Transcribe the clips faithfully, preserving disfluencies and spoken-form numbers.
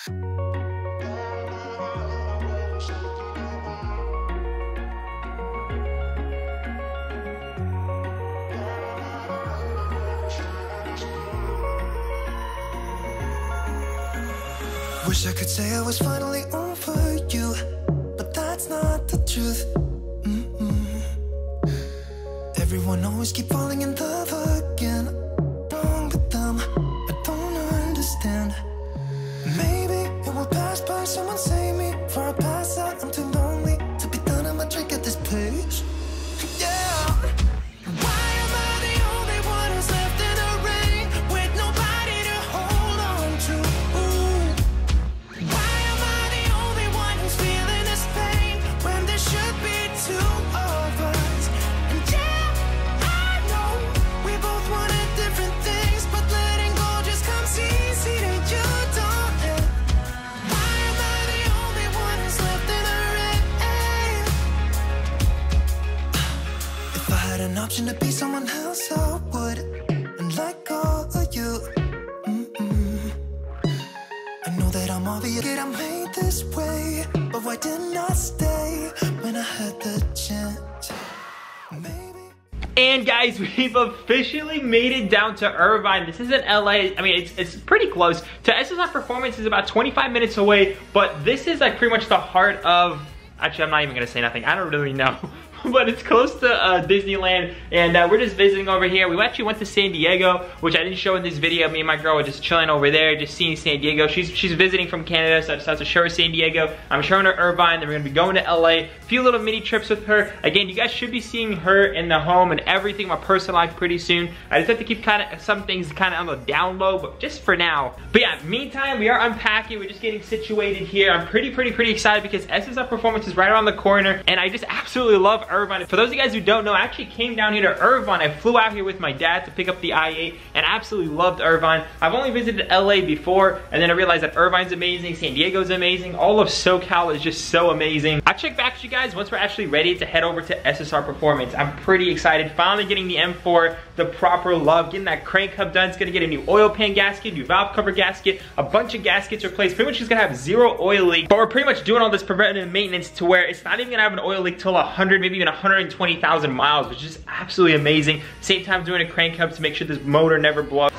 Wish I could say I was finally over you, but that's not the truth. Mm-mm. Everyone always keep falling in love again. Wrong with them, I don't understand. Maybe it will pass by, someone save me before I pass out. I'm too lonely to be done on my drink at this place. An option to be someone else, I would, and let go of you. Mm-mm. I know that I'm obvious, that I'm made this way, but why didn't I stay when I had the chance? Maybe. And guys, we've officially made it down to Irvine. This isn't L A. I mean, it's, it's pretty close. To S S I Performance is about twenty-five minutes away, but this is like pretty much the heart of. Actually, I'm not even gonna say nothing. I don't really know. But it's close to uh, Disneyland, and uh, we're just visiting over here. We actually went to San Diego, which I didn't show in this video. Me and my girl were just chilling over there, just seeing San Diego. She's she's visiting from Canada, so I decided to show her San Diego. I'm showing her Irvine, then we're gonna be going to L A. A few little mini trips with her. Again, you guys should be seeing her in the home and everything, my personal life pretty soon. I just have to keep kind of some things kind of on the down low, but just for now. But yeah, meantime, we are unpacking. We're just getting situated here. I'm pretty, pretty, pretty excited because S S I Performance is right around the corner, and I just absolutely love Irvine. For those of you guys who don't know, I actually came down here to Irvine. I flew out here with my dad to pick up the I eight and absolutely loved Irvine. I've only visited L A before, and then I realized that Irvine's amazing, San Diego's amazing, all of SoCal is just so amazing. I'll check back with you guys once we're actually ready to head over to S S R Performance. I'm pretty excited. Finally getting the M four, the proper love, getting that crank hub done. It's gonna get a new oil pan gasket, new valve cover gasket, a bunch of gaskets replaced. Pretty much just gonna have zero oil leak, but we're pretty much doing all this preventative maintenance to where it's not even gonna have an oil leak till one hundred, maybe even one hundred twenty thousand miles, which is absolutely amazing. Same time doing a crank hub to make sure this motor never blows.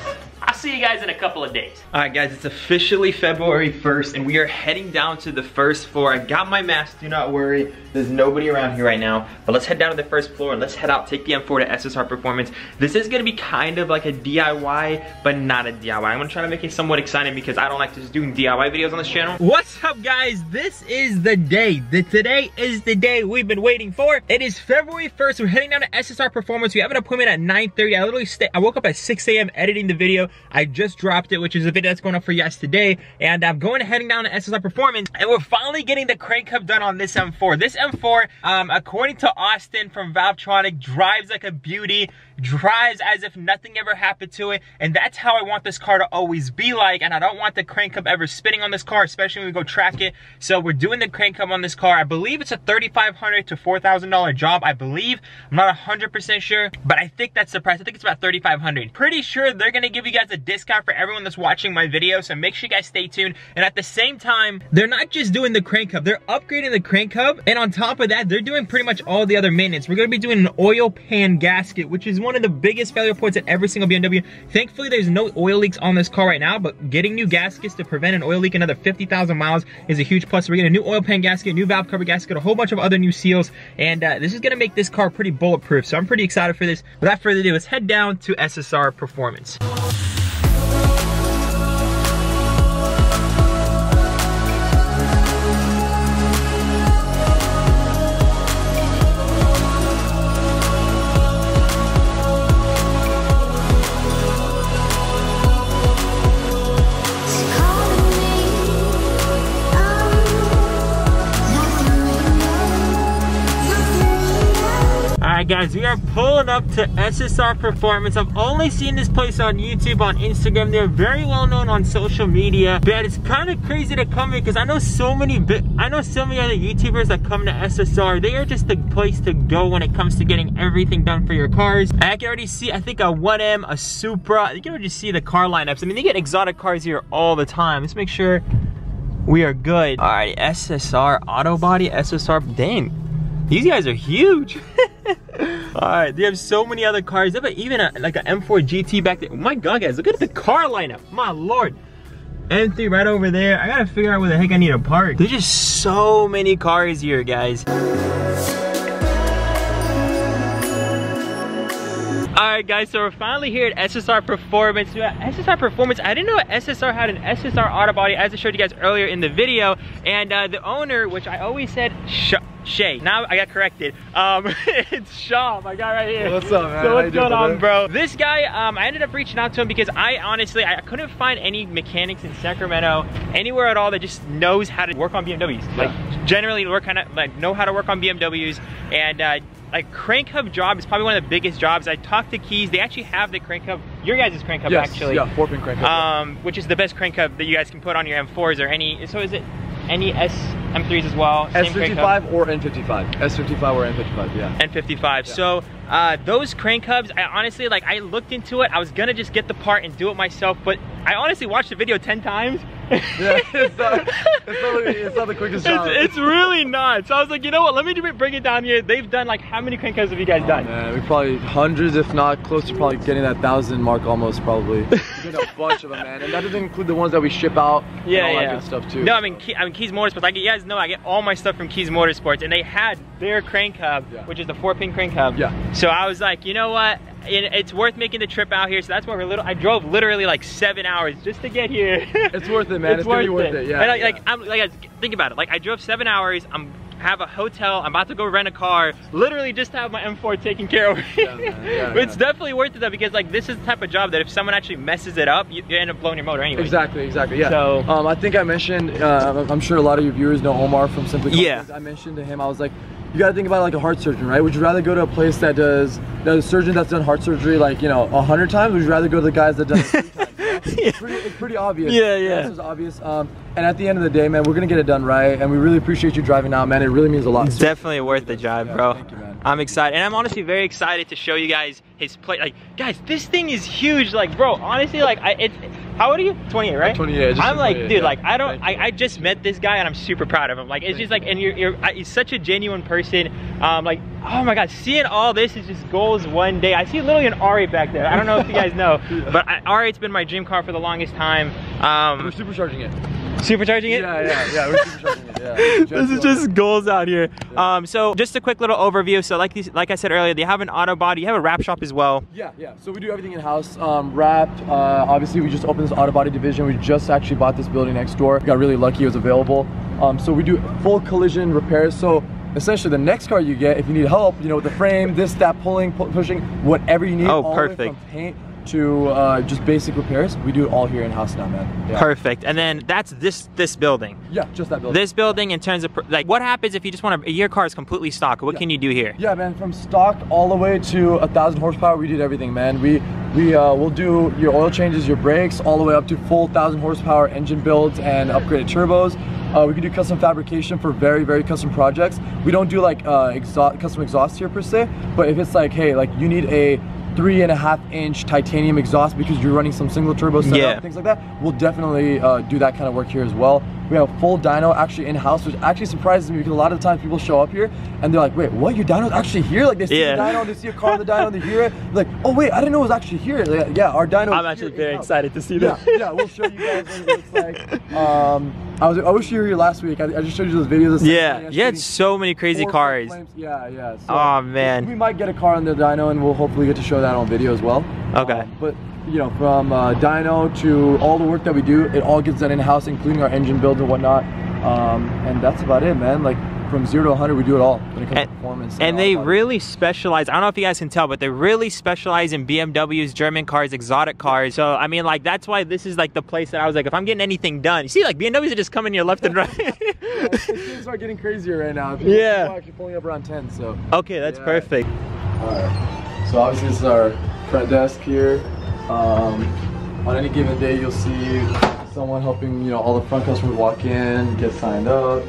I'll see you guys in a couple of days. All right, guys, it's officially February first, and we are heading down to the first floor. I got my mask, do not worry. There's nobody around here right now, but let's head down to the first floor and let's head out, take the M four to S S R Performance. This is gonna be kind of like a D I Y, but not a D I Y. I'm gonna try to make it somewhat exciting because I don't like just doing D I Y videos on this channel. What's up, guys? This is the day. The, today is the day we've been waiting for. It is February first. We're heading down to S S R Performance. We have an appointment at nine thirty. I literally stay, I woke up at six A M editing the video. I just dropped it, which is a video that's going up for you guys today. And I'm going heading down to S S R Performance, and we're finally getting the crank hub done on this M four. This M four, um, according to Austin from Valvetronic, drives like a beauty, drives as if nothing ever happened to it, and that's how I want this car to always be like. And I don't want the crank hub ever spinning on this car, especially when we go track it. So we're doing the crank hub on this car. I believe it's a thirty-five hundred to four thousand dollar job, I believe. I'm not one hundred percent sure, but I think that's the price. I think it's about thirty-five hundred. Pretty sure they're gonna give you guys a discount for everyone that's watching my video, so make sure you guys stay tuned. And at the same time, they're not just doing the crank hub, they're upgrading the crank hub, and on top of that, they're doing pretty much all the other maintenance. We're gonna be doing an oil pan gasket, which is one of the biggest failure points at every single B M W. Thankfully, there's no oil leaks on this car right now, but getting new gaskets to prevent an oil leak another fifty thousand miles is a huge plus. So we're getting a new oil pan gasket, new valve cover gasket, a whole bunch of other new seals, and uh, this is gonna make this car pretty bulletproof, so I'm pretty excited for this. Without further ado, let's head down to S S R Performance. Guys, we are pulling up to S S R Performance. I've only seen this place on YouTube, on Instagram. They're very well known on social media, but it's kind of crazy to come here because I know so many I know so many other YouTubers that come to S S R. They are just the place to go when it comes to getting everything done for your cars. I can already see, I think, a one M, a Supra. You can already see the car lineups. I mean, they get exotic cars here all the time. Let's make sure We are good. All right, S S R Auto Body, S S R, dang. These guys are huge. All right, they have so many other cars. They have even a, like an M four G T back there. Oh my God, guys, look at the car lineup, my Lord. M three right over there. I gotta figure out where the heck I need to park. There's just so many cars here, guys. Alright guys, so we're finally here at S S R Performance. S S R Performance, I didn't know S S R had an S S R Auto Body, as I showed you guys earlier in the video. And uh, the owner, which I always said Sh Shay, now I got corrected. Um, it's Shaw, my guy right here. What's up, man? So what's going on, bro? This guy, um, I ended up reaching out to him because I honestly, I couldn't find any mechanics in Sacramento, anywhere at all that just knows how to work on B M Ws. Yeah. Like generally, we're kind of like know how to work on B M Ws and. Uh, Like crank hub job is probably one of the biggest jobs. I talked to Keys, they actually have the crank hub, your guys' crank hub yes, actually. Yeah, four pin crank hub. Um, yeah. Which is the best crank hub that you guys can put on your M fours or any, so is it any S M threes as well? S thirty-five or N fifty-five. S thirty-five or N fifty-five, yeah. N fifty-five, yeah. So uh, those crank hubs, I honestly, like I looked into it, I was gonna just get the part and do it myself, but I honestly watched the video ten times. Yeah, it's not, it's, not, it's not the quickest job. It's, it's really not. So I was like, you know what? Let me bring it down here. They've done like how many crank hubs have you guys oh, done? Man, we probably hundreds, if not close to probably getting that thousand mark almost probably. We did a bunch of them, man, and that doesn't include the ones that we ship out. Yeah, and all yeah. that good stuff too. No, I mean, Ke I mean Keys Motorsports. Like you guys know, I get all my stuff from Keys Motorsports, and they had their crank hub, yeah. which is the four-pin crank hub. Yeah. So I was like, you know what? It, it's worth making the trip out here. So that's why we're little. I drove literally like seven hours just to get here. It's worth it, man. It's, it's worth, gonna be worth it. it. Yeah. And I, yeah. Like, I'm, like, think about it. Like, I drove seven hours. I'm have a hotel. I'm about to go rent a car. Literally just to have my M four taken care of. Yeah, yeah, yeah. But it's definitely worth it though because like this is the type of job that if someone actually messes it up, you, you end up blowing your motor anyway. Exactly. Exactly. Yeah. So um, I think I mentioned. Uh, I'm sure a lot of your viewers know Omar from Simply. Yeah. I mentioned to him. I was like. You gotta think about it like a heart surgeon, right? Would you rather go to a place that does, that a surgeon that's done heart surgery like, you know, a hundred times? Or would you rather go to the guys that does it three times? You know? Yeah. It's, pretty, it's pretty obvious. Yeah, yeah. This is obvious. Um, and at the end of the day, man, we're gonna get it done right. And we really appreciate you driving out, man. It really means a lot. It's definitely worth the job, yeah, bro. Thank you, man. I'm excited. And I'm honestly very excited to show you guys his plate. Like, guys, this thing is huge. Like, bro, honestly, like, I, it's, how old are you? twenty-eight, right? I'm twenty-eight. Just I'm like, dude, yeah. like I don't, I, I just met this guy and I'm super proud of him. Like, it's Thank just like, and you're, you're, he's such a genuine person. Um, like, oh my God, seeing all this is just goals one day. I see literally an R eight back there. I don't know if you guys know, but I, R eight's been my dream car for the longest time. Um, we're supercharging it. Supercharging it? Yeah, yeah, yeah, we're supercharging it, yeah. This is just goals out here. Yeah. Um, so just a quick little overview. So like these, like I said earlier, they have an auto body, you have a wrap shop as well. Yeah, yeah, so we do everything in-house. Um, wrap, uh, obviously we just opened this auto body division. We just actually bought this building next door. We got really lucky, it was available. Um, so we do full collision repairs. So essentially the next car you get, if you need help, you know, with the frame, this, that, pulling, pu pushing, whatever you need. Oh, all perfect. The way from paint to uh, just basic repairs, we do it all here in house now, man. Yeah. Perfect. And then that's this this building. Yeah, just that building. This building in terms of like what happens if you just want to your car is completely stock. What yeah. can you do here? Yeah, man. From stock all the way to a thousand horsepower, we did everything, man. We we uh, will do your oil changes, your brakes, all the way up to full thousand horsepower engine builds and upgraded turbos. Uh, we can do custom fabrication for very, very custom projects. We don't do like uh, exhaust, custom exhaust here per se, but if it's like, hey, like you need a three and a half inch titanium exhaust because you're running some single turbo setup, yeah. things like that, we'll definitely uh, do that kind of work here as well. We have a full dyno actually in-house, which actually surprises me because a lot of times people show up here and they're like, wait, what, your dyno's actually here? Like they see yeah. the dyno, they see a car on the dyno, they hear it, they're like, oh wait, I didn't know it was actually here. Like, yeah, our dyno I'm actually very excited to see that. Yeah, yeah, we'll show you guys what it looks like. Um, I was, I wish you were here last week. I, I just showed you those videos. Of yeah, you had so many crazy cars. Flames. Yeah, yeah. So oh man. We might get a car on the dyno, and we'll hopefully get to show that on video as well. Okay. Um, but you know, from uh, dyno to all the work that we do, it all gets done in house, including our engine build and whatnot. Um, and that's about it, man. Like. From zero to one hundred, we do it all when it comes and, to performance. And, and they really specialize, I don't know if you guys can tell, but they really specialize in B M Ws, German cars, exotic cars. So, I mean, like, that's why this is, like, the place that I was like, if I'm getting anything done, you see, like, B M Ws are just coming your left and right. Yeah, things are getting crazier right now. People yeah. are actually pulling up around ten, so. Okay, that's yeah. perfect. All right. So, obviously, this is our front desk here. Um, on any given day, you'll see someone helping, you know, all the front customers walk in, get signed up.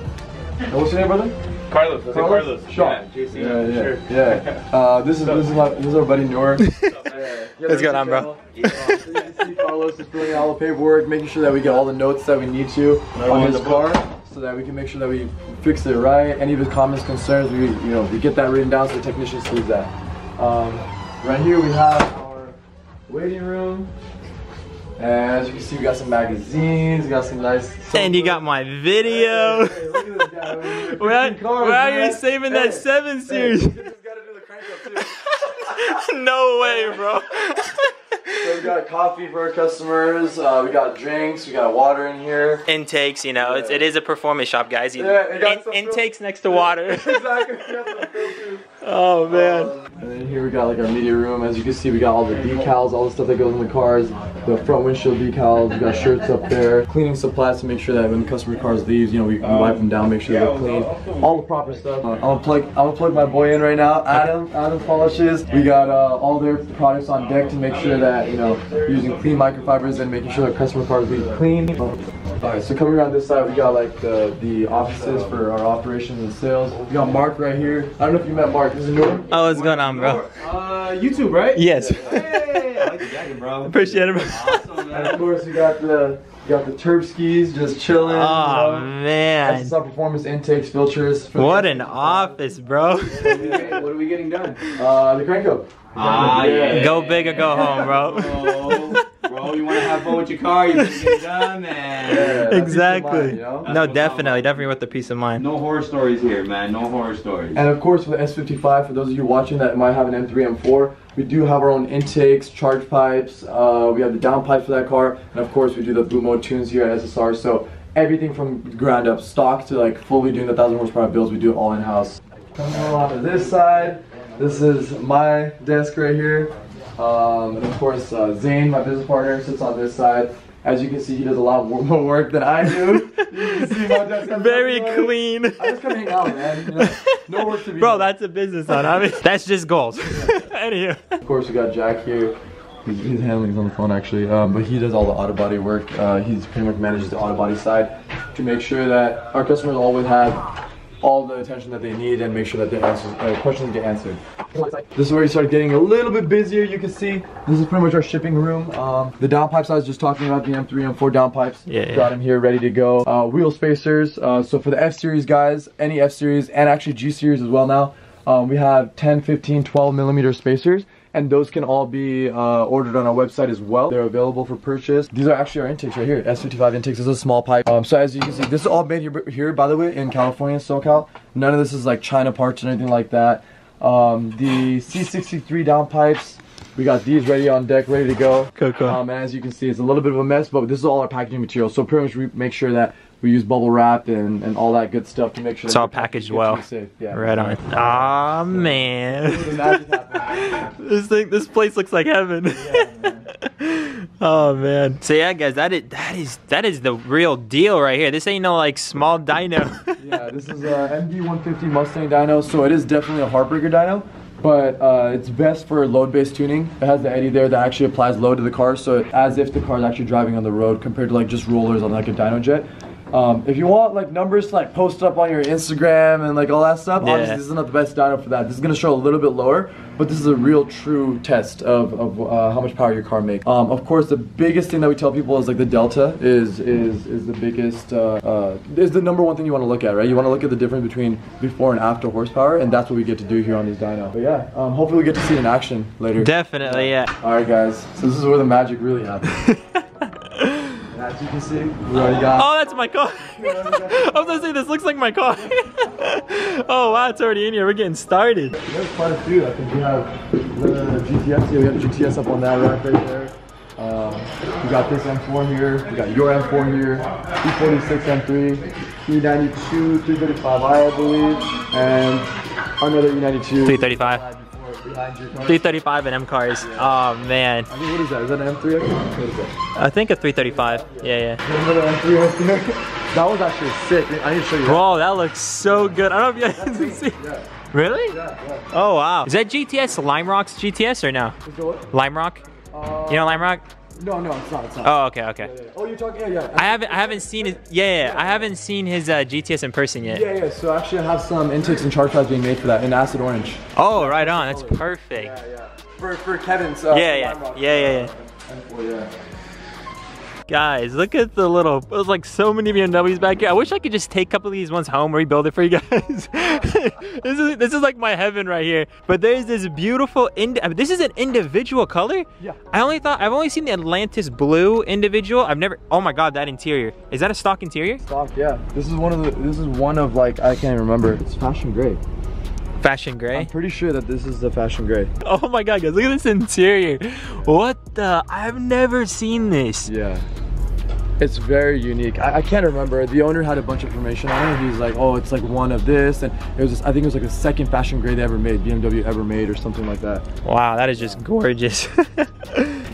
And what's your name, brother? Carlos, Carlos, Carlos. Sean. Yeah, J C. Yeah, yeah, sure. Yeah. Uh, this is this is my this is our buddy Noor. What's going on, bro? Yeah. Uh, Carlos is filling out all the paperwork, making sure that we get all the notes that we need to on his car, so that we can make sure that we fix it right. Any of his comments, concerns, we you know we get that written down so the technician sees that. Um, right here we have our waiting room. And as you can see, we got some magazines, we got some nice... Sofa. And you got my video! Hey, hey, hey, look at this guy over here. Where are you saving hey, that seven series? Hey, you just gotta do the crank up too. No way, bro! So we got coffee for our customers, uh, we got drinks, we got water in here. Intakes, you know, yeah. it's, it is a performance shop, guys. You, yeah, got in, intakes next to water. Exactly, oh, man. Um, and then here we got like our media room. As you can see, we got all the decals, all the stuff that goes in the cars. The front windshield decals, we got shirts up there. Cleaning supplies to make sure that when the customer cars leaves, you know, we, we wipe them down, make sure they're clean. All the proper stuff. Uh, I'm gonna plug, I'm gonna plug my boy in right now, Adam, Adam Polishes. We got uh, all their products on deck to make sure that you know, using clean microfibers and making sure that customer cars leave clean. Alright, so coming around this side, we got like the, the offices for our operations and sales. We got Mark right here. I don't know if you met Mark. This is Noor. Oh, what's going on, bro? Uh, YouTube, right? Yes. Hey, I like the jacket, bro. Appreciate it, bro. Awesome, man. And of course, we got the we got the Turb skis just chilling. Oh, you know? Man. That's our performance intakes, filters. filters. What an office, bro. What are we getting done? Uh, the crank up. Ah, yeah. Yeah. Go big or go home, bro. Bro, bro, you want to have fun with your car, you can get done, man. Yeah, exactly. Mind, you know? No, definitely. Definitely with the peace of mind. No horror stories here, man. No horror stories. And of course, with the S fifty-five, for those of you watching that might have an M three, M four, we do have our own intakes, charge pipes. Uh, we have the down pipe for that car. And of course, we do the boot mode tunes here at S S R. So everything from ground up stock to like fully doing the thousand horsepower builds, we do it all in-house. Coming along to this side. This is my desk right here, um, and of course uh, Zane, my business partner, sits on this side. As you can see, he does a lot more work than I do. You can see my desk. Very clean. I just come hang out, man. You know, no work to be. Bro, done. That's a business owner. I mean, that's just goals. Anywho. Of course, we got Jack here. He's, he's handling. He's on the phone actually, um, but he does all the auto body work. Uh, he's pretty much manages the auto body side to make sure that our customers always have all the attention that they need and make sure that their answers, uh, questions get answered. This is where you start getting a little bit busier. You can see this is pretty much our shipping room. Um, the downpipes I was just talking about, the M three, M four downpipes. Yeah, yeah. Got them here ready to go. Uh, wheel spacers. Uh, so for the F-Series guys, any F-Series and actually G-Series as well now, um, we have ten, fifteen, twelve millimeter spacers. And those can all be uh, ordered on our website as well. They're available for purchase. These are actually our intakes right here. S fifty-five intakes. This is a small pipe. Um, so as you can see, this is all made here, here, by the way, in California, SoCal. None of this is like China parts or anything like that. Um, the C sixty-three downpipes, we got these ready on deck, ready to go. Cool, cool. Um, and as you can see, it's a little bit of a mess, but this is all our packaging material. So pretty much we make sure that we use bubble wrap and, and all that good stuff to make sure it's all packaged well. Yeah. Right on. Aw, oh, so, man. This thing, this place looks like heaven. Yeah, man. Oh man. So yeah, guys, that is that is that is the real deal right here. This ain't no like small dyno. Yeah, this is a M D one fifty Mustang dyno, so it is definitely a heartbreaker dyno. But uh, it's best for load-based tuning. It has the eddy there that actually applies load to the car, so as if the car is actually driving on the road compared to like just rollers on like a dyno jet. Um, if you want like numbers to like post up on your Instagram and like all that stuff, yeah. Obviously this is not the best dyno for that. This is gonna show a little bit lower, but this is a real true test of, of uh, how much power your car makes. Um, of course, the biggest thing that we tell people is like the delta is is is the biggest uh, uh, is the number one thing you want to look at, right? You want to look at the difference between before and after horsepower, and that's what we get to do here on these dyno. But yeah, um, hopefully we get to see it in action later. Definitely, yeah. yeah. All right, guys. So this is where the magic really happens. As you can see, we already got... Oh, that's my car! I was gonna say, this looks like my car! Oh wow, it's already in here, we're getting started! There's quite a few, I think we have the G T S here, we have the G T S up on that rack right there. Um, we got this M four here, we got your M four here, E forty-six M three, E ninety-two, three thirty-five i I believe, and another E ninety-two. three thirty-five. three thirty-five and M cars. Yeah. Oh man. I mean, what is that? Is that an M three? What is that? I think a three thirty-five. Yeah, yeah. M three, M three. That was actually sick. I need to show you. Whoa, that looks so good. I don't know if you guys can see. Yeah. Really? Yeah, yeah. Oh wow. Is that G T S Lime Rock's G T S or no? Lime Rock? Uh, you know Lime Rock? No, no, it's not. It's not. Oh, okay, okay. Yeah, yeah. Oh, you're talking. Yeah, yeah. I haven't, I haven't seen it. Yeah, yeah, yeah, yeah. I haven't seen his uh, G T S in person yet. Yeah, yeah. So actually, I have some intakes and charge fries being made for that in acid orange. Oh, right on. That's perfect. Yeah, yeah. For for Kevin's. Uh, yeah, yeah. Rock, yeah, yeah, yeah. And, well, yeah. Guys, look at the little. There's like so many B M Ws back here. I wish I could just take a couple of these ones home, rebuild it for you guys. This is this is like my heaven right here. But there's this beautiful. Ind I mean, this is an individual color. Yeah. I only thought I've only seen the Atlantis blue individual. I've never. Oh my God, that interior. Is that a stock interior? Stock. Yeah. This is one of the. This is one of like I can't remember. It's fashion gray. Fashion gray? I'm pretty sure that this is the fashion gray. Oh my God, guys, look at this interior. What the? I've never seen this. Yeah. It's very unique. I, I can't remember. The owner had a bunch of information on it. He's like, oh, it's like one of this. And it was just, I think it was like the second fashion gray they ever made, B M W ever made or something like that. Wow, that is just gorgeous.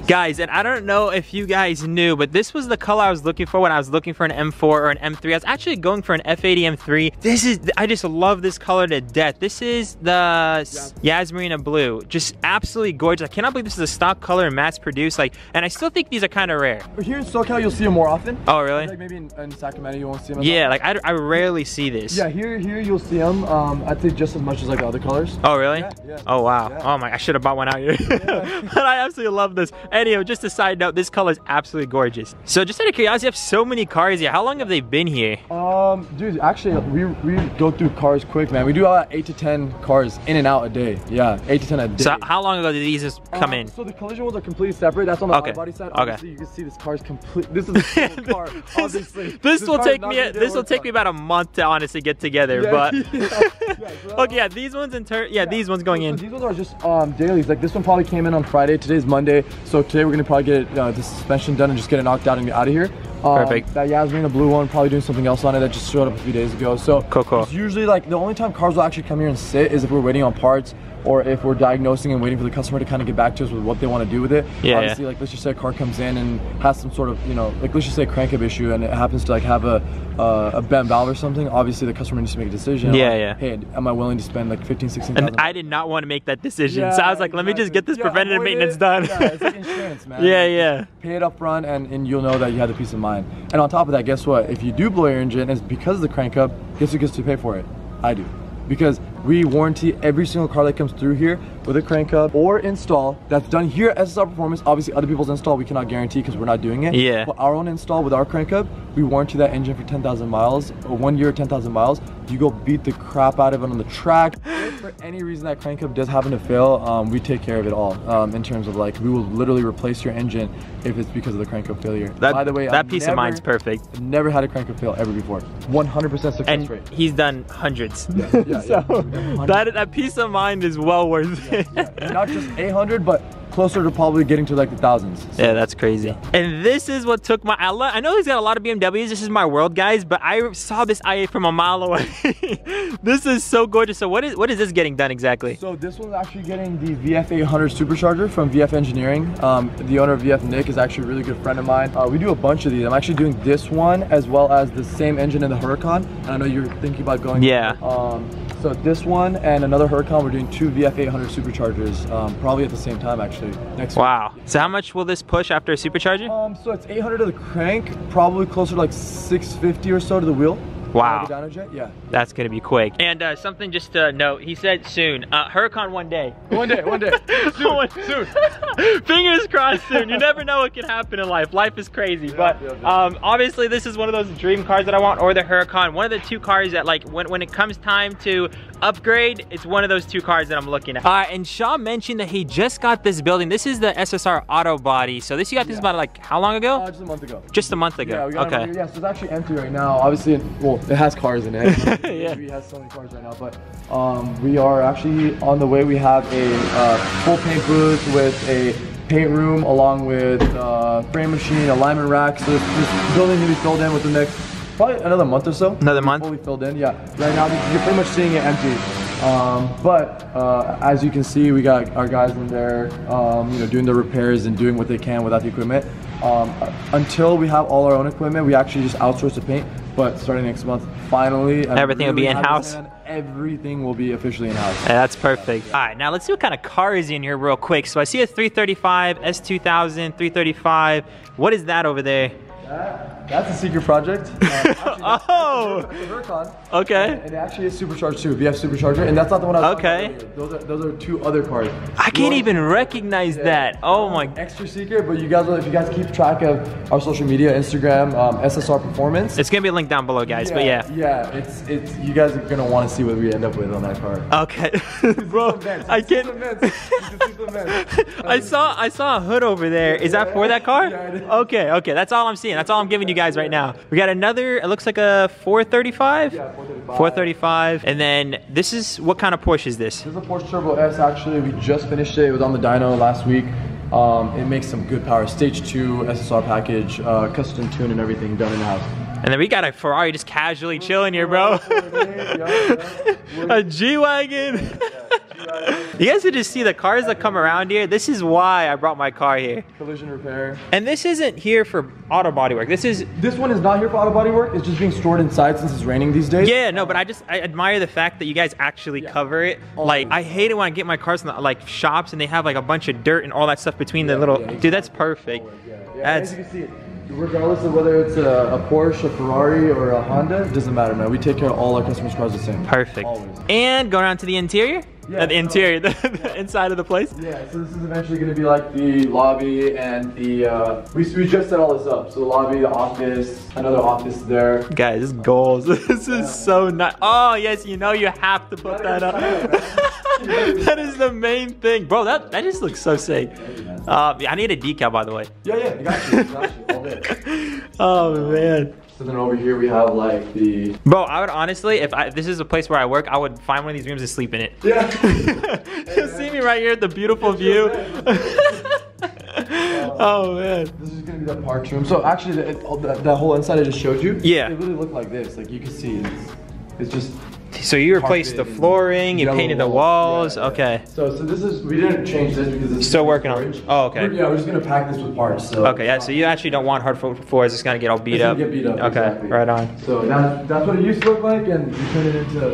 Guys, and I don't know if you guys knew, but this was the color I was looking for when I was looking for an M four or an M three. I was actually going for an F eighty M three. This is, I just love this color to death. This is the Yasmarina Blue. Just absolutely gorgeous. I cannot believe this is a stock color and mass produced. Like, and I still think these are kind of rare. Here in SoCal, you'll see them more often. Oh, really? Like maybe in, in Sacramento, you won't see them. Yeah, like I, I rarely see this. Yeah, here here you'll see them. Um, I'd say just as much as like the other colors. Oh, really? Yeah, yeah. Oh, wow. Yeah. Oh my, I should have bought one out here. Yeah. But I absolutely love this. Anyway, just a side note, this color is absolutely gorgeous. So just out of curiosity, you have so many cars here. How long have they been here? Um, dude, actually, we, we go through cars quick, man. We do about eight to ten cars in and out a day. Yeah, eight to ten a day. So how long ago did these just come um, in? So the collision ones are completely separate. That's on the okay. body side. Obviously, okay. You can see this car's complete. This is a cool car, obviously. This, this, this will take me, a, this will take me about a month to honestly get together, yeah, but. Yeah. Yeah, so okay, yeah, these ones in turn, yeah, yeah, these ones going so, in. These ones are just um, dailies. Like this one probably came in on Friday. Today's Monday. So today we're gonna probably get uh, the suspension done and just get it knocked out and get out of here. Um, Perfect. That Yasmarina blue one, probably doing something else on it that just showed up a few days ago. So cool, cool. It's usually like the only time cars will actually come here and sit is if we're waiting on parts or if we're diagnosing and waiting for the customer to kind of get back to us with what they want to do with it. Yeah. Obviously, yeah. Like let's just say a car comes in and has some sort of, you know, like let's just say a crank up issue and it happens to like have a uh, a bent valve or something. Obviously, the customer needs to make a decision. Yeah, like, yeah. Hey, am I willing to spend like fifteen, sixteen? And I did not want to make that decision, yeah, so I was like, let exactly. me just get this yeah, preventative maintenance it. done. Yeah, it's like insurance, man. Yeah, yeah. Just pay it up front, and and you'll know that you had the peace of mind. And on top of that, guess what? If you do blow your engine, it's because of the crank up. Guess who gets to pay for it? I do. Because we warranty every single car that comes through here with a crank up or install that's done here at S S R Performance. Obviously, other people's install we cannot guarantee because we're not doing it. Yeah. But our own install with our crank up, we warranty that engine for ten thousand miles, or one year, ten thousand miles. You go beat the crap out of it on the track. If for any reason that crank up does happen to fail, um, we take care of it all um, in terms of like, we will literally replace your engine if it's because of the crank up failure. That, By the way, that I've piece never, of mind's perfect. Never had a crank up fail ever before. one hundred percent success and rate. And he's done hundreds. Yeah, yeah, yeah. So that, that piece of mind is well worth it. Yeah, yeah. Not just eight hundred, but closer to probably getting to like the thousands. So. Yeah, that's crazy. Yeah. And this is what took my, I, love, I know he's got a lot of B M Ws, this is my world, guys, but I saw this I A from a mile away. This is so gorgeous. So what is what is this getting done exactly? So this one's actually getting the V F eight hundred Supercharger from V F Engineering. Um, the owner of V F, Nick, is actually a really good friend of mine. Uh, we do a bunch of these. I'm actually doing this one as well as the same engine in the Huracan. And I know you're thinking about going. Yeah. Um, So this one and another Huracan, we're doing two V F eight hundred Superchargers, um, probably at the same time actually, next Wow. Week. So how much will this push after a Supercharger? Um, so it's eight hundred to the crank, probably closer to like six fifty or so to the wheel. Wow. The Dynojet, yeah. That's gonna be quick. And uh, something just to note, he said soon. Uh, Huracan one day. One day, one day. Soon, one, soon. Fingers crossed soon. You never know what can happen in life. Life is crazy. Yeah, but yeah, yeah. Um, obviously this is one of those dream cars that I want, or the Huracan. One of the two cars that like, when, when it comes time to upgrade, it's one of those two cars that I'm looking at. Uh, and Shaw mentioned that he just got this building. This is the S S R Auto Body. So this, you got this yeah. about like, how long ago? Uh, just a month ago. Just a month ago, yeah, we got okay. It, yeah, so it's actually empty right now. Obviously, well, it has cars in it. Yeah. It has so many cars right now, but um, we are actually on the way. We have a uh, full paint booth with a paint room along with uh, frame machine, alignment rack. So this building will be filled in with the next, probably another month or so. Another month? Fully filled in, yeah. Right now, you're pretty much seeing it empty. Um, but uh, as you can see, we got our guys in there, um, you know, doing the repairs and doing what they can without the equipment. Um, until we have all our own equipment, we actually just outsource the paint. But starting next month, finally, everything will be in-house. Everything will be officially in-house. Yeah, that's perfect. All right, now let's see what kind of car is in here real quick. So I see a three thirty-five, S two thousand, three thirty-five. What is that over there? That, that's a secret project. Um, actually, oh! Her, okay. And, and it actually is supercharged too, V F supercharger, and that's not the one I was okay. talking about those are, those are two other cars. I you can't even recognize yeah. that. Oh um, my. Extra secret, but you guys, if you guys keep track of our social media, Instagram, um, S S R Performance. It's gonna be linked down below, guys, yeah, but yeah. Yeah, it's, it's, you guys are gonna wanna see what we end up with on that car. Okay. Bro, I can't. I saw, I saw a hood over there. Is that for that car? Yeah, it is. Okay, okay, that's all I'm seeing. That's all I'm giving you guys right now. We got another, it looks like a four thirty-five? Yeah, four thirty-five. four thirty-five. And then this is, what kind of Porsche is this? This is a Porsche Turbo S, actually. We just finished it. It was on the dyno last week. Um, it makes some good power. Stage two, S S R package, uh, custom tune and everything done in-house. And then we got a Ferrari just casually chilling here, bro. A G-Wagon. You guys can just see the cars that come around here. This is why I brought my car here. Collision repair. And this isn't here for auto body work. This is... This one is not here for auto body work. It's just being stored inside since it's raining these days. Yeah, no, but I just, I admire the fact that you guys actually yeah. cover it. Always. Like, I hate it when I get my cars in the, like, shops and they have like a bunch of dirt and all that stuff between yeah, the little... Yeah, exactly. Dude, that's perfect. Yeah, yeah. That's... And as you can see it. Regardless of whether it's a, a Porsche, a Ferrari, or a Honda, it doesn't matter, man. We take care of all our customers' cars the same. Perfect. Always. And go down to the interior? Yeah. Uh, the interior, the, yeah. the inside of the place? Yeah, so this is eventually going to be like the lobby and the... Uh, we, we just set all this up. So the lobby, the office, another office there. Guys, this is goals. This is yeah. so nice. Oh, yes, you know you have to put that, that up. That is the main thing. Bro, that, that just looks so sick. Uh, I need a decal, by the way. Yeah, yeah, I got you, I got you. All day. Oh, man. So then over here we have like the... Bro, I would honestly, if I, this is a place where I work, I would find one of these rooms and sleep in it. Yeah. Hey, you'll man. see me right here at the beautiful view. Um, oh man, this is gonna be the parts room. So actually, the, it, that, that whole inside I just showed you, yeah, it really looked like this. Like you can see, it's, it's just. So you replaced the flooring, you painted the walls, yeah, yeah. okay. So so this is, we didn't change this because it's still working on it. Oh, okay. We're, yeah, we're just gonna pack this with parts. So. Okay, yeah, so you actually don't want hard floors, it's gonna get all beat it's up. It's gonna get beat up, okay, exactly. Right on. So that, that's what it used to look like, and we turned it into,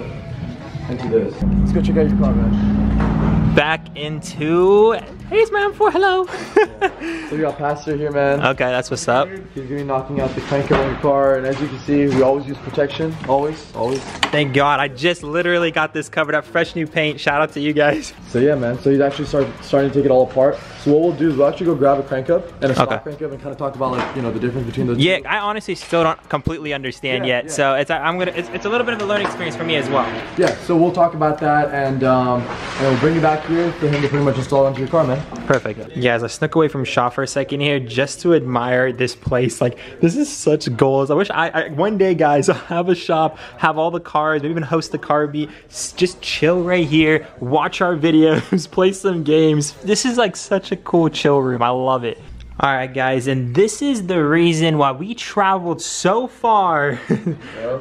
into this. Let's go check out your car, man. Back into, hey, it's my M four, hello. Yeah. So we got Pastor here, man. Okay, that's what's up. He's gonna be knocking out the crank on your car, and as you can see, we always use protection, always, always. Thank God, I just literally got this covered up, fresh new paint, shout out to you guys. So yeah, man, so he's actually start, starting to take it all apart. So what we'll do is we'll actually go grab a crank up, and a stock okay. crank up, and kind of talk about like, you know, the difference between those Yeah, two. I honestly still don't completely understand yeah, yet, yeah. so it's, I'm gonna, it's, it's a little bit of a learning experience for me as well. Yeah, so we'll talk about that, and, um, and we'll bring you back here for him to pretty much install onto your car, man. Perfect. Yeah, as I snuck away from shop for a second here just to admire this place. Like, this is such goals. I wish I, I one day, guys, I'll have a shop, have all the cars, maybe even host the car beat, just chill right here, watch our videos, play some games. This is like such a cool chill room. I love it. All right, guys, and this is the reason why we traveled so far.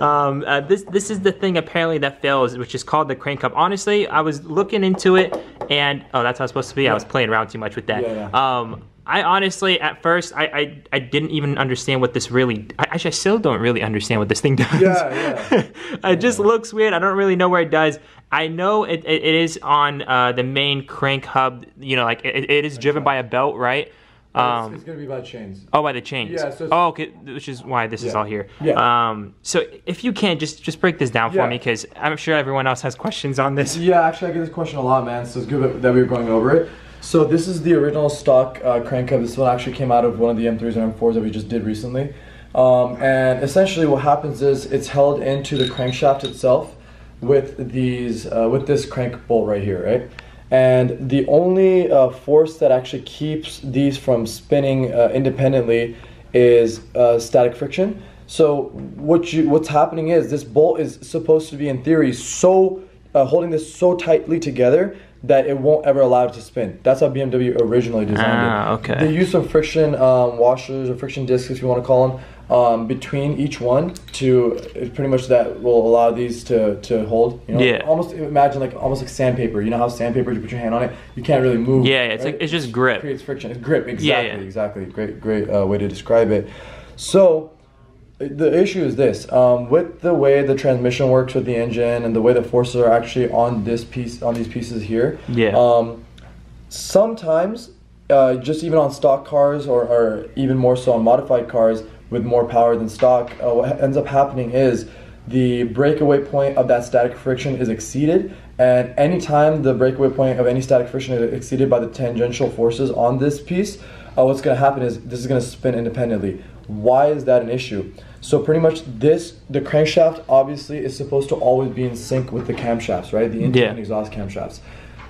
um, uh, this this is the thing apparently that fails, which is called the crank up. Honestly, I was looking into it, and oh, that's how it's supposed to be. Yeah. I was playing around too much with that. Yeah, yeah. Um, I honestly, at first, I, I I didn't even understand what this really. I, actually, I still don't really understand what this thing does. Yeah, yeah. It yeah. just looks weird. I don't really know where it does. I know it it, it is on uh, the main crank hub. You know, like it, it is driven by a belt, right? Um, it's, it's gonna be by chains. Oh, by the chains. Yeah. So oh, okay. Which is why this yeah. is all here. Yeah. Um. So if you can, just just break this down yeah. for me, because I'm sure everyone else has questions on this. Yeah, actually, I get this question a lot, man. So it's good that we were going over it. So this is the original stock uh, crank hub. This one actually came out of one of the M threes and M fours that we just did recently. Um, and essentially, what happens is it's held into the crankshaft itself with these uh, with this crank bolt right here, right? And the only uh, force that actually keeps these from spinning uh, independently is uh, static friction. So what you, what's happening is this bolt is supposed to be, in theory, so uh, holding this so tightly together that it won't ever allow it to spin. That's how B M W originally designed ah, okay. it. The use of friction um, washers or friction discs, if you want to call them, um, between each one to pretty much that will allow these to, to hold. You know? Yeah. Almost imagine like almost like sandpaper. You know how sandpaper, you put your hand on it, you can't really move. Yeah, yeah it's right? like it's just grip. It creates friction. It's grip. Exactly. Yeah, yeah. Exactly. Great, great uh, way to describe it. So. The issue is this, um, with the way the transmission works with the engine and the way the forces are actually on this piece, on these pieces here. Yeah. Um, sometimes, uh, just even on stock cars or, or even more so on modified cars with more power than stock, uh, what ends up happening is the breakaway point of that static friction is exceeded, and anytime the breakaway point of any static friction is exceeded by the tangential forces on this piece, uh, what's going to happen is this is going to spin independently. Why is that an issue? So pretty much this, the crankshaft obviously is supposed to always be in sync with the camshafts, right? The intake yeah. and exhaust camshafts.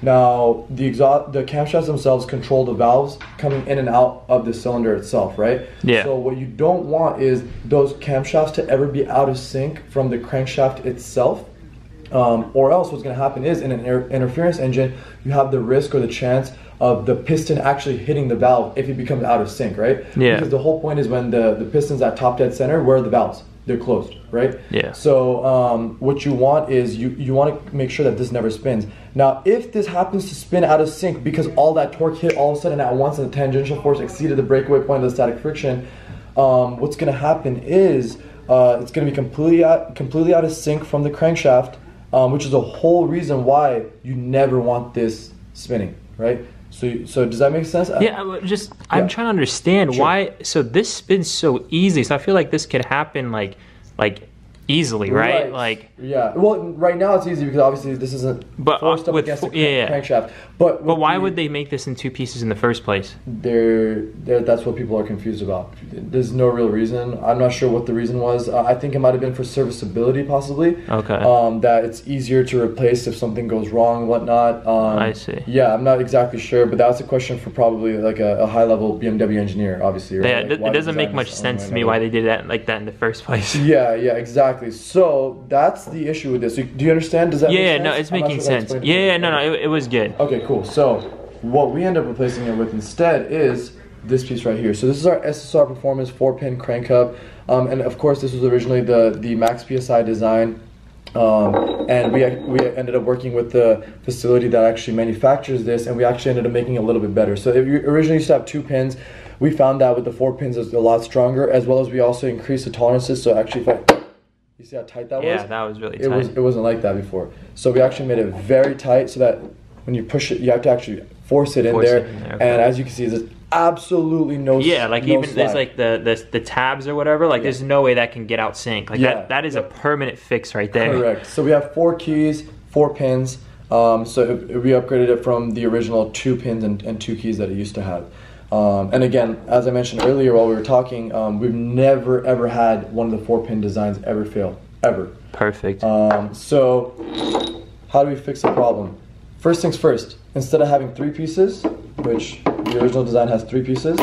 Now, the exhaust, the camshafts themselves control the valves coming in and out of the cylinder itself, right? Yeah. So what you don't want is those camshafts to ever be out of sync from the crankshaft itself. Um, or else what's going to happen is in an inter interference engine, you have the risk or the chance of the piston actually hitting the valve if it becomes out of sync, right? Yeah. Because the whole point is when the, the piston's at top dead center, where are the valves? They're closed, right? Yeah. So um, what you want is you, you want to make sure that this never spins. Now, if this happens to spin out of sync because all that torque hit all of a sudden at once and the tangential force exceeded the breakaway point of the static friction, um, what's going to happen is uh, it's going to be completely out, completely out of sync from the crankshaft. Um, which is the whole reason why you never want this spinning, right? So, so does that make sense? Yeah, I'm just yeah. I'm trying to understand sure. why. So this spins so easy. So I feel like this could happen like, like easily, right? right? Like yeah. Well, right now it's easy because obviously this isn't but forced uh, up with, against the crank, yeah, yeah. crankshaft. But but why the, would they make this in two pieces in the first place? They're, they're, that's what people are confused about. There's no real reason. I'm not sure what the reason was. Uh, I think it might have been for serviceability, possibly. Okay. Um, that it's easier to replace if something goes wrong, whatnot. Um, I see. Yeah, I'm not exactly sure, but that's a question for probably like a, a high-level B M W engineer, obviously. Right? Yeah, like, it, it doesn't make much sense to me why they did that like that in the first place. Yeah, yeah, exactly. So that's the issue with this. Do you understand? Does that yeah, make sense? Yeah, no, it's making sure sense. Yeah, yeah, no, no, it, it was good. Okay, cool. So what we end up replacing it with instead is this piece right here. So this is our S S R Performance four-pin crank hub. Um, and of course, this was originally the, the Max P S I design. Um, and we, we ended up working with the facility that actually manufactures this, and we actually ended up making it a little bit better. So if you originally used to have two pins, we found that with the four pins it's a lot stronger, as well as we also increased the tolerances. So actually, if I... You see how tight that yeah, was? Yeah, that was really tight. It, was, it wasn't like that before. So we actually made it very tight so that when you push it, you have to actually force it in force there. It in there okay. And as you can see, there's absolutely no Yeah, like no even slide. There's like the, the the tabs or whatever, like yeah. there's no way that can get out sync. Like yeah, that, that is yeah. a permanent fix right there. Correct. So we have four keys, four pins. Um, so it, it, we upgraded it from the original two pins and, and two keys that it used to have. Um, and again, as I mentioned earlier while we were talking, um, we've never ever had one of the four-pin designs ever fail, ever. Perfect. Um, so, how do we fix the problem? First things first, instead of having three pieces, which the original design has three pieces,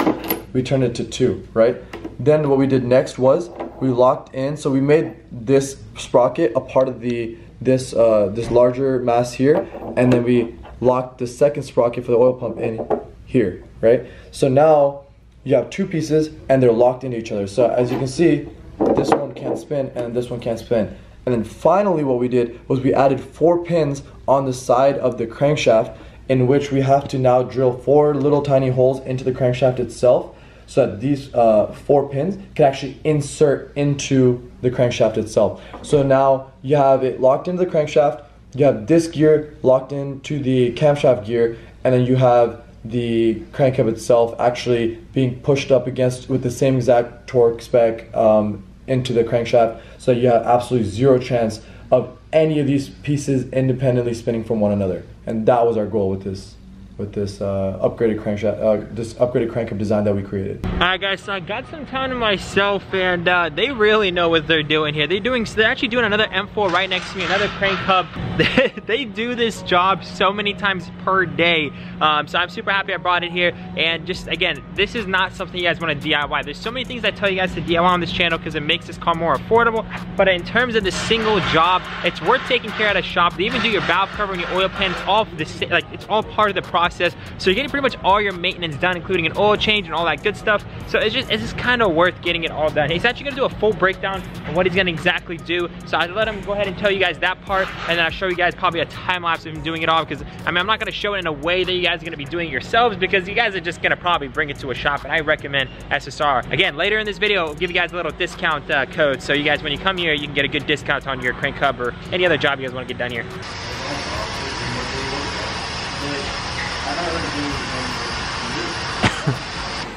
we turned it to two, right? Then what we did next was we locked in, so we made this sprocket a part of the this uh, this larger mass here, and then we locked the second sprocket for the oil pump in here, right? So now you have two pieces and they're locked into each other. So as you can see, this one can't spin and this one can't spin. And then finally what we did was we added four pins on the side of the crankshaft, in which we have to now drill four little tiny holes into the crankshaft itself so that these uh, four pins can actually insert into the crankshaft itself. So now you have it locked into the crankshaft, you have this gear locked into the camshaft gear, and then you have the crank hub itself actually being pushed up against with the same exact torque spec um, into the crankshaft, so you have absolutely zero chance of any of these pieces independently spinning from one another. And that was our goal with this with this uh, upgraded crankshaft, uh, this upgraded crank hub design that we created. All right, guys, so I got some time to myself, and uh, they really know what they're doing here. They're doing, they're actually doing another M four right next to me, another crank hub. They, they do this job so many times per day. Um, so I'm super happy I brought it here. And just again, this is not something you guys want to D I Y. There's so many things I tell you guys to D I Y on this channel because it makes this car more affordable. But in terms of the single job, it's worth taking care of at a shop. They even do your valve cover and your oil pan. It's all the, like it's all part of the process. process. So you're getting pretty much all your maintenance done, including an oil change and all that good stuff. So it's just it's just kind of worth getting it all done. He's actually gonna do a full breakdown on what he's gonna exactly do. So I let him go ahead and tell you guys that part, and then I'll show you guys probably a time lapse of him doing it all, because I mean, I'm not gonna show it in a way that you guys are gonna be doing it yourselves, because you guys are just gonna probably bring it to a shop, and I recommend S S R. Again, later in this video, we'll give you guys a little discount uh, code, so you guys, when you come here, you can get a good discount on your crank hub or any other job you guys wanna get done here.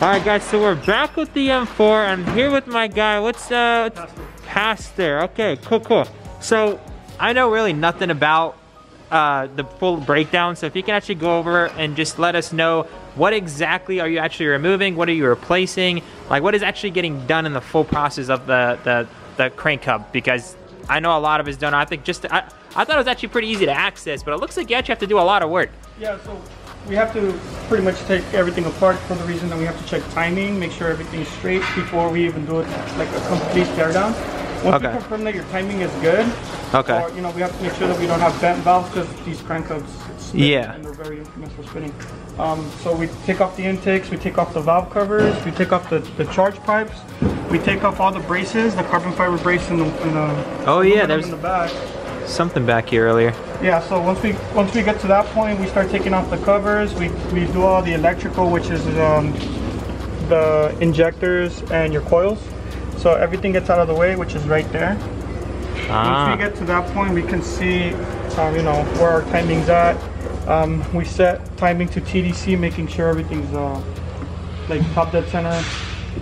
All right, guys, so we're back with the M four. I'm here with my guy. What's uh Pastor? Okay, cool, cool. So I know really nothing about uh, the full breakdown, so if you can actually go over and just let us know what exactly are you actually removing, what are you replacing, like what is actually getting done in the full process of the the, the crank hub, because I know a lot of it's done. I think just I, I thought it was actually pretty easy to access, but it looks like you actually have to do a lot of work. Yeah, so we have to pretty much take everything apart, for the reason that we have to check timing, make sure everything's straight before we even do it, like a complete teardown. Once okay. we confirm that your timing is good, okay. or, you know, we have to make sure that we don't have bent valves, because these crank hubs spin, yeah. and they're very infamous for spinning. Um, so we take off the intakes, we take off the valve covers, we take off the, the charge pipes, we take off all the braces, the carbon fiber brace in the, in the oh yeah, there's in the back. Something back here earlier. Yeah, so once we once we get to that point, we start taking off the covers, we, we do all the electrical, which is um, the injectors and your coils, so everything gets out of the way, which is right there. Ah. Once we get to that point, we can see um, you know, where our timing's at. Um, we set timing to T D C, making sure everything's uh, like top dead center.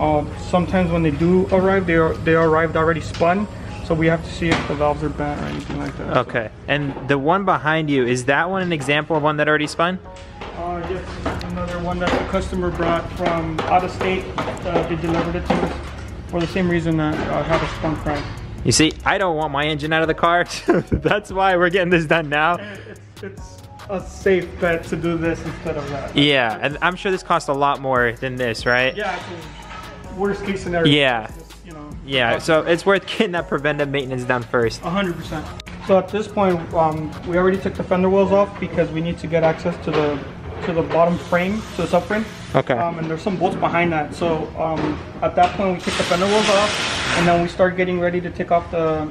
Uh, sometimes when they do arrive, they, are, they arrived already spun. So we have to see if the valves are bent or anything like that. Okay, so. And the one behind you, is that one an example of one that already spun? Uh, yes, another one that the customer brought from out of state. Uh, they delivered it to us for the same reason that I uh, had a spun crank. You see, I don't want my engine out of the car. That's why we're getting this done now. It's, it's a safe bet to do this instead of that. Yeah, and I'm sure this costs a lot more than this, right? Yeah, it's a worst case scenario. Yeah. Yeah, so it's worth getting that preventive maintenance done first. one hundred percent. So at this point, um, we already took the fender wheels off, because we need to get access to the to the bottom frame, to the subframe. Okay. Um, and there's some bolts behind that. So um, at that point, we took the fender wheels off, and then we start getting ready to take off the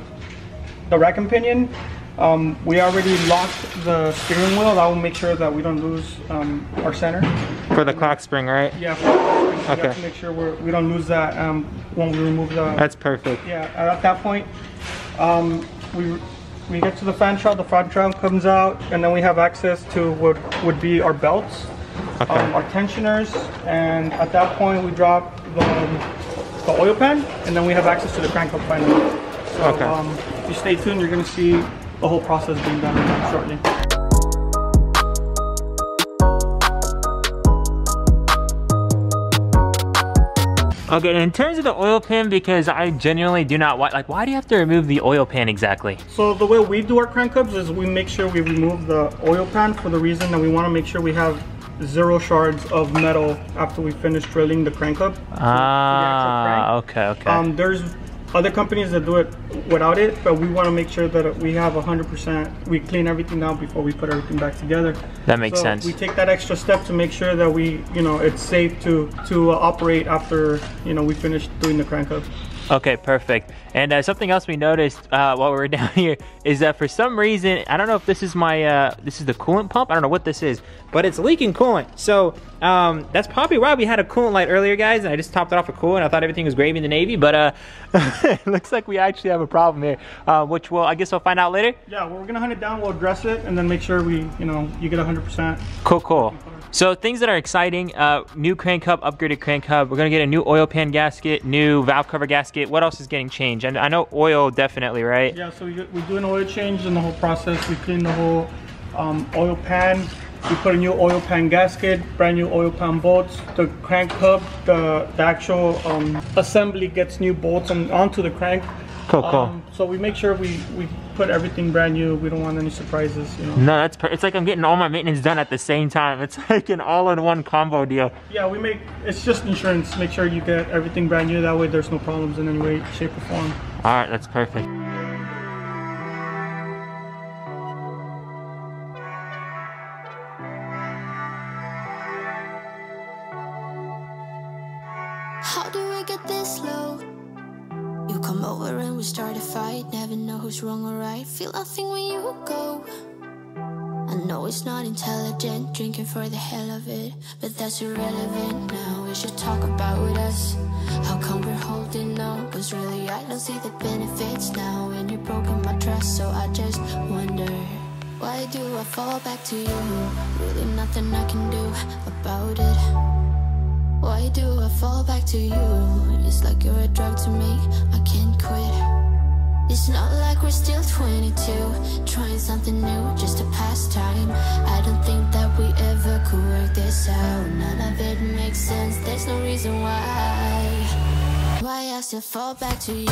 the rack and pinion. Um, we already locked the steering wheel. That will make sure that we don't lose um, our center. For the clock spring, right? Yeah, for the clock spring. So okay. We have to make sure we're, we don't lose that um, when we remove the... That's perfect. Yeah, at that point, um, we we get to the fan shroud, the front shroud comes out, and then we have access to what would be our belts, okay. um, our tensioners, and at that point we drop the, the oil pan, and then we have access to the crank up finally. So okay. um, if you stay tuned, you're going to see the whole process being done shortly. Okay, and in terms of the oil pan, because I genuinely do not, like why do you have to remove the oil pan exactly? So the way we do our crank hubs is we make sure we remove the oil pan, for the reason that we wanna make sure we have zero shards of metal after we finish drilling the crank hub. Ah, to, to the actual crank. okay, okay. Um, there's other companies that do it without it, but we want to make sure that we have one hundred percent, we clean everything down before we put everything back together. That makes so sense. We take that extra step to make sure that we, you know, it's safe to, to uh, operate after, you know, we finish doing the crank up. Okay, perfect. And uh, something else we noticed uh, while we were down here is that for some reason, I don't know if this is my, uh, this is the coolant pump, I don't know what this is, but it's leaking coolant. So um, that's probably why we had a coolant light earlier, guys, and I just topped it off with coolant. I thought everything was gravy in the Navy, but uh, it looks like we actually have a problem here, uh, which we'll, I guess we'll find out later. Yeah, well, we're gonna hunt it down, we'll address it, and then make sure we, you know, you get one hundred percent. Cool, cool. So things that are exciting, uh, new crank hub, upgraded crank hub, we're gonna get a new oil pan gasket, new valve cover gasket. What else is getting changed? And I know oil definitely, right? Yeah, so we, we do an oil change in the whole process. We clean the whole um, oil pan. We put a new oil pan gasket, brand new oil pan bolts. The crank hub, the, the actual um, assembly gets new bolts on, onto the crank. Cool, cool. Um, so we make sure we, we put everything brand new. We don't want any surprises, you know. No, that's per it's like I'm getting all my maintenance done at the same time. It's like an all-in-one combo deal. Yeah, we make, it's just insurance. Make sure you get everything brand new. That way there's no problems in any way, shape, or form. All right, that's perfect. start a fight, never know who's wrong or right. Feel nothing when you go. I know it's not intelligent, drinking for the hell of it, but that's irrelevant now. We should talk about with us. How come we're holding on? Cause really I don't see the benefits now. And you're broken my trust, so I just wonder, why do I fall back to you? Really nothing I can do about it. Why do I fall back to you? It's like you're a drug to me, I can't quit. It's not like we're still twenty-two, trying something new just to pass time. I don't think that we ever could work this out. None of it makes sense, there's no reason why. Why I still fall back to you.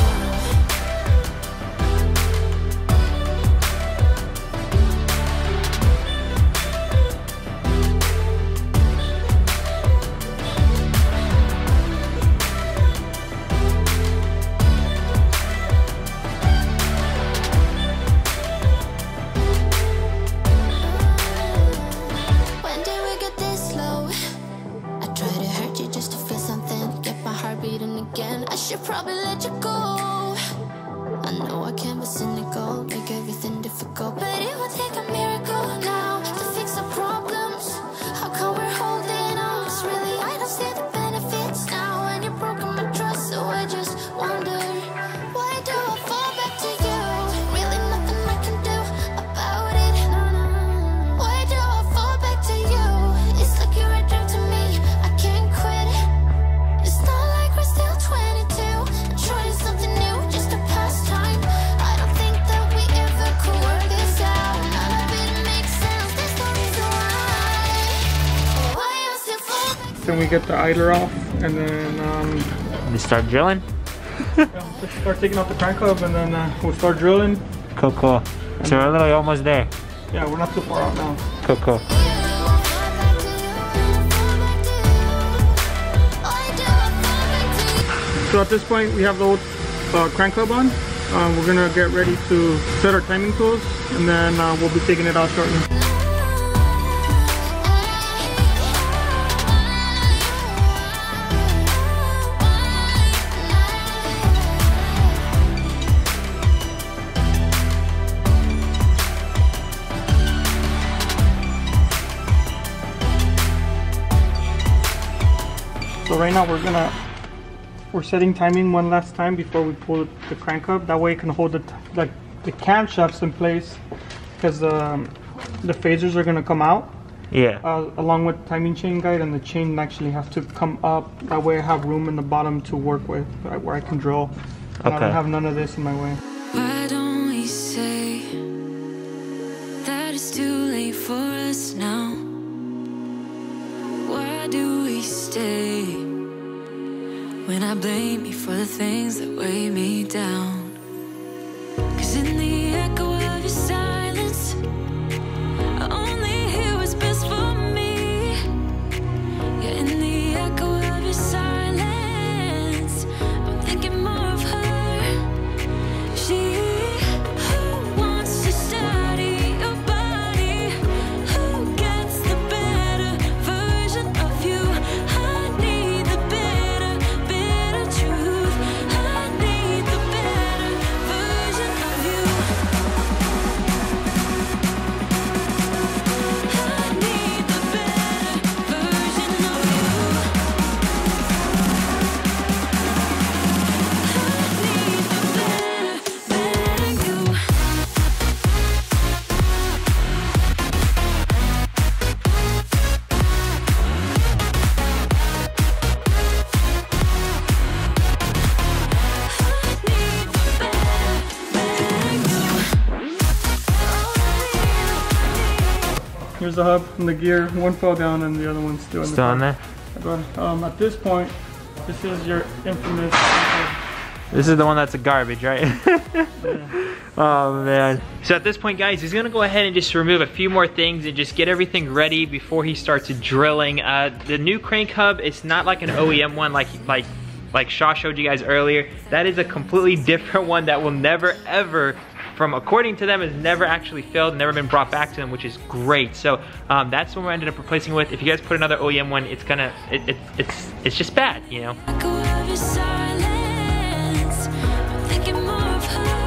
Then we get the idler off, and then um, we start drilling. Yeah, let's start taking out the crank hub, and then uh, we'll start drilling. Cool, cool. So we're literally almost there. Yeah, we're not too far out now. Cool, cool. So at this point, we have the old uh, crank hub on. Uh, we're gonna get ready to set our timing tools, and then uh, we'll be taking it out shortly. So right now we're gonna we're setting timing one last time before we pull the crank up. That way it can hold the like the camshafts in place, because um, the phasers are gonna come out. Yeah. Uh, along with the timing chain guide, and the chain actually have to come up. That way I have room in the bottom to work with, right, where I can drill. And okay. I don't have none of this in my way. Why don't we say that it's too late for us now? Why do we stay? When I blame you for the things that weigh me down, cause in the echo of your silence I only hear what's best for me. Yeah, in the echo of your silence I'm thinking more of her. She who wants to study your body, who gets the better version of you. I need the better truth, I need the better version of you. I need the better version of you. I need the better, better you. I need the better, better you. Here's the hub and the gear. One fell down and the other one's still in the Still on there? Um, at this point, this is your infamous. This is the one that's a garbage, right? Oh man. So at this point guys, he's gonna go ahead and just remove a few more things and just get everything ready before he starts drilling. Uh, the new crank hub, it's not like an O E M one like like like Shaw showed you guys earlier. That is a completely different one that will never ever, from according to them, has never actually failed, never been brought back to them, which is great. So um, that's what we ended up replacing with. If you guys put another O E M one, it's gonna, it, it, it's it's just bad, you know. Echo of your silence, I'm thinking more of her.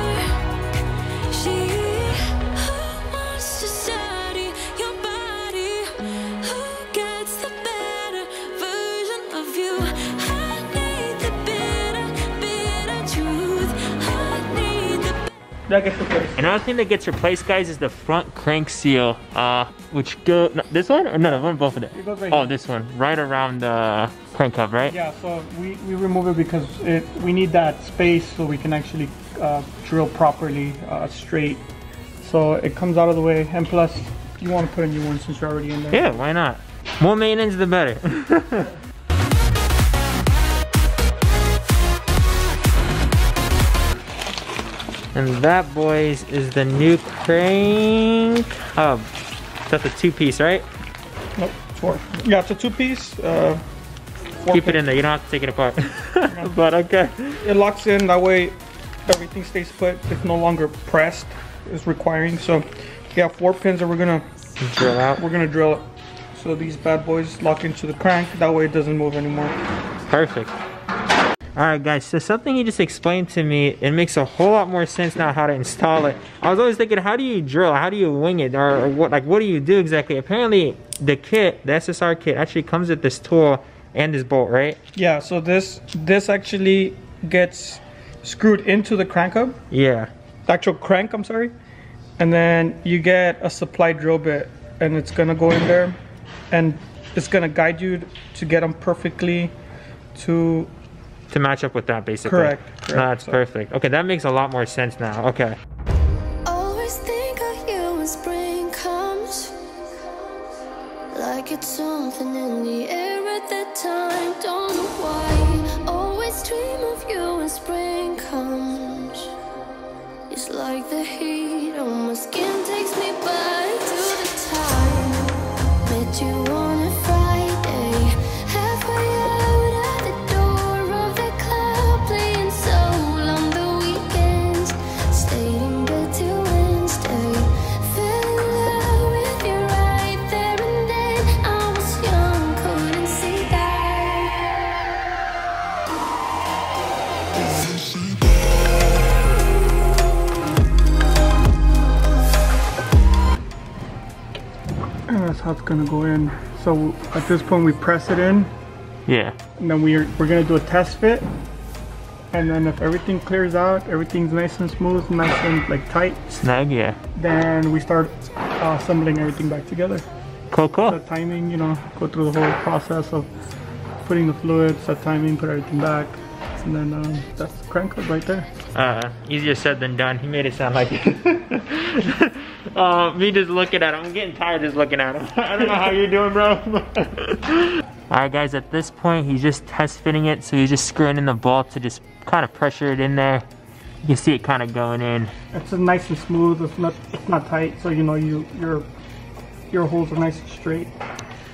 That gets replaced. Another thing that gets replaced, guys, is the front crank seal, uh, which go no, this one or no, no, both of them. It goes right oh, here. This one, right around the crank hub, right? Yeah. So we we remove it because it we need that space so we can actually uh, drill properly uh, straight. So it comes out of the way, and plus you want to put a new one since you're already in there. Yeah, why not? More maintenance, the better. And that, boys, is the new crank hub. That's a two-piece, right? Nope, four. Yeah, it's a two-piece. Uh, Keep it in there. You don't have to take it apart. But okay. It locks in. That way, everything stays put. It's no longer pressed. It's requiring. So, yeah, four pins that we're gonna drill out. We're gonna drill it. So these bad boys lock into the crank. That way, it doesn't move anymore. Perfect. Alright guys, so something you just explained to me, it makes a whole lot more sense now how to install it. I was always thinking, how do you drill? How do you wing it? Or, or what, like, what do you do exactly? Apparently, the kit, the S S R kit, actually comes with this tool and this bolt, right? Yeah, so this this actually gets screwed into the crank hub. Yeah. The actual crank, I'm sorry. And then you get a supply drill bit, and it's going to go in there, and it's going to guide you to get them perfectly to... to match up with that, basically. Correct. Correct. No, that's so. Perfect. Okay, that makes a lot more sense now. Okay. Always think of you when spring comes, like it's something in the air at that time. Don't know why. Always dream of you when spring comes. It's like the heat on my skin takes me back to the time met you on a Friday. Halfway up. How it's gonna go in. So at this point we press it in. Yeah. And then we're we're gonna do a test fit. And then if everything clears out, everything's nice and smooth, nice and like tight. Snug, yeah. Then we start uh, assembling everything back together. Cool, cool. The timing, you know, go through the whole process of putting the fluids, the timing, put everything back. And then um, that's the crank hub right there. Uh, easier said than done. He made it sound like it. Uh, me just looking at him. I'm getting tired just looking at him. I don't know how you're doing, bro. Alright guys, at this point, he's just test fitting it. So he's just screwing in the bolt to just kind of pressure it in there. You can see it kind of going in. It's nice and smooth. It's not, it's not tight. So, you know, you your, your holes are nice and straight.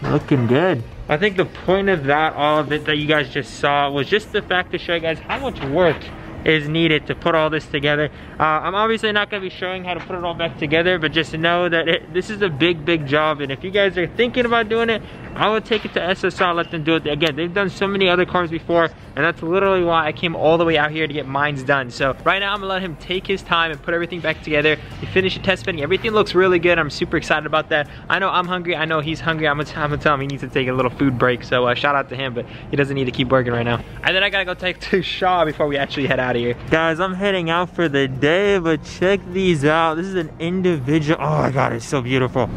Looking good. I think the point of that, all of it that you guys just saw, was just the fact to show you guys how much work is needed to put all this together. Uh, I'm obviously not gonna be showing how to put it all back together, but just know that it, this is a big, big job. And if you guys are thinking about doing it, I would take it to S S R, let them do it. Again, they've done so many other cars before, and that's literally why I came all the way out here to get mine's done. So right now, I'm gonna let him take his time and put everything back together. We finish the test fitting. Everything looks really good. I'm super excited about that. I know I'm hungry. I know he's hungry. I'm gonna, I'm gonna tell him he needs to take a little food break. So uh, shout out to him, but he doesn't need to keep working right now. And then I gotta go take to Shaw before we actually head out of here. Guys, I'm heading out for the day, but check these out. This is an individual. Oh my god, it's so beautiful.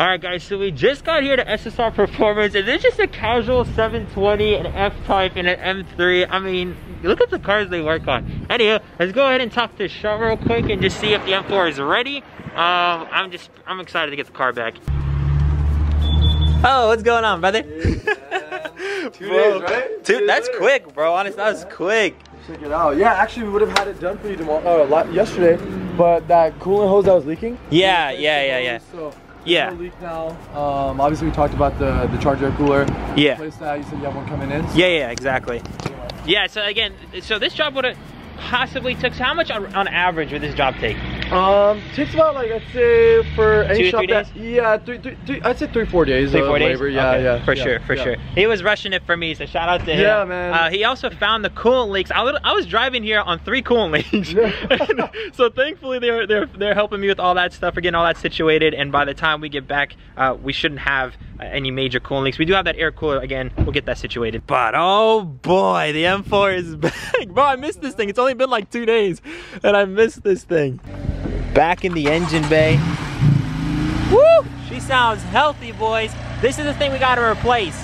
Alright guys, so we just got here to S S R Performance, and there's just a casual seven twenty, an F-Type, and an M three. I mean, look at the cars they work on. Anyhow, let's go ahead and talk to Shaw real quick and just see if the M four is ready. Um, I'm just, I'm excited to get the car back. Oh, what's going on, brother? Two bro, days, right? Two, two days that's later. Quick, bro. Honestly, that was quick. Check it out. Yeah, actually, we would have had it done for you tomorrow, uh, yesterday, but that coolant hose that was leaking. Yeah, yeah, yeah, yeah. So yeah. No leak now. Um, obviously, we talked about the the charge air cooler. Yeah. Replace that. You said you have one coming in. So. Yeah, yeah, exactly. Yeah. yeah. So again, so this job would have possibly took. So how much on, on average would this job take? Um, takes about like I'd say for any two, shop three days? That yeah, three, three, three, I'd say three four days. Three four days, labor. Yeah, okay. yeah, for yeah, sure, for yeah. sure. He was rushing it for me, so shout out to him. Yeah, man. Uh, he also found the coolant leaks. I, little, I was driving here on three coolant leaks, so thankfully they're they're they're helping me with all that stuff, getting all that situated. And by the time we get back, uh, we shouldn't have uh, any major coolant leaks. We do have that air cooler again. We'll get that situated. But oh boy, the M four is back, bro. I missed this thing. It's only been like two days, and I missed this thing. Back in the engine bay. Woo! She sounds healthy, boys. This is the thing we gotta replace.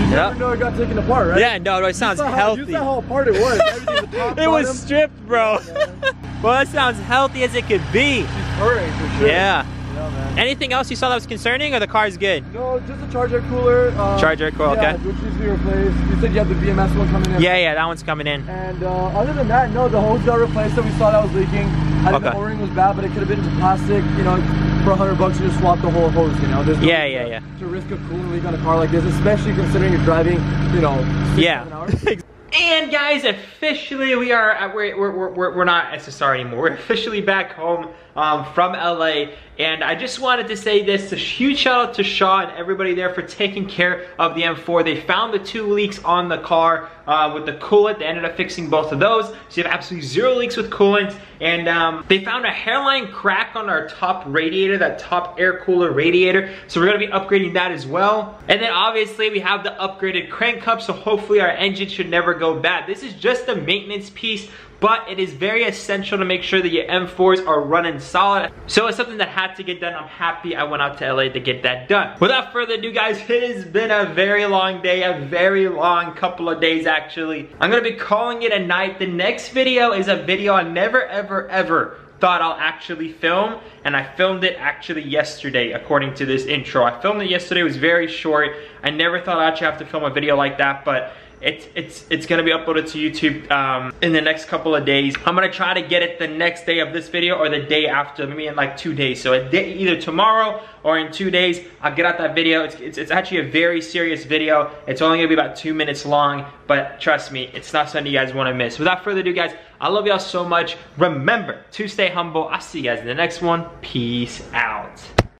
You never yep. know it got taken apart, right? Yeah, no, no it sounds healthy. You saw how apart it was. Everything the top, it bottom. was stripped, bro. Yeah. Well, that sounds healthy as it could be. She's purring for sure. Yeah. Yeah, man. Anything else you saw that was concerning, or the car's good? No, just a charger cooler. Um, charger cooler, yeah, okay. Which needs to be replaced. You said you have the V M S one coming in. Yeah, yeah, that one's coming in. And uh, other than that, no, the hose got replaced that we saw that was leaking. I think okay. the O-ring was bad, but it could have been plastic. You know, for a hundred bucks, you just swap the whole hose. You know, there's no yeah, yeah, to, yeah. to risk a coolant leak on a car like this, especially considering you're driving, you know, six, yeah. seven hours. And guys, officially we are we're we're we're, we're not S S R anymore. We're officially back home um, from L A. And I just wanted to say this: a huge shout out to Shaw and everybody there for taking care of the M four. They found the two leaks on the car uh, with the coolant. They ended up fixing both of those, so you have absolutely zero leaks with coolant. And um, they found a hairline crack on our top radiator, that top air cooler radiator. So we're gonna be upgrading that as well. And then obviously we have the upgraded crank cup, so hopefully our engine should never go bad. This is just a maintenance piece, but it is very essential to make sure that your M fours are running solid. So it's something that had to get done. I'm happy I went out to L A to get that done. Without further ado, guys, it has been a very long day, a very long couple of days actually. I'm gonna be calling it a night. The next video is a video I never ever ever thought I'll actually film, and I filmed it actually yesterday according to this intro. I filmed it yesterday, it was very short. I never thought I'd actually have to film a video like that, but It's, it's, it's gonna be uploaded to YouTube um, in the next couple of days. I'm gonna try to get it the next day of this video or the day after, maybe in like two days. So a day, either tomorrow or in two days, I'll get out that video. It's, it's, it's actually a very serious video. It's only gonna be about two minutes long, but trust me, it's not something you guys wanna miss. Without further ado, guys, I love y'all so much. Remember to stay humble. I'll see you guys in the next one. Peace out.